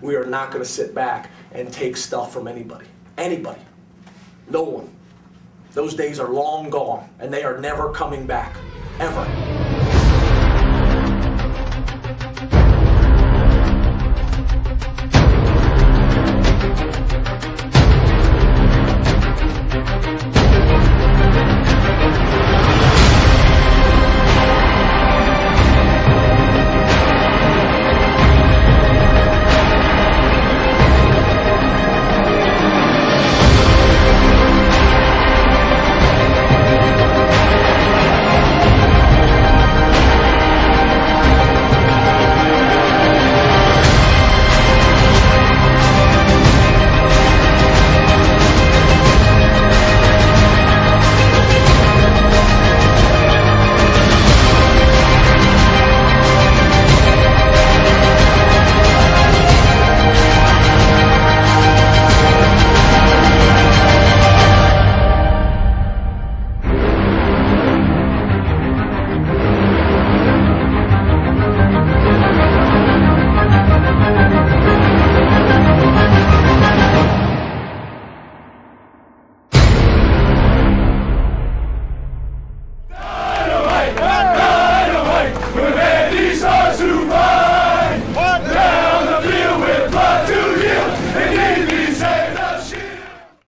We are not going to sit back and take stuff from anybody. Anybody. No one. Those days are long gone, and they are never coming back. Ever.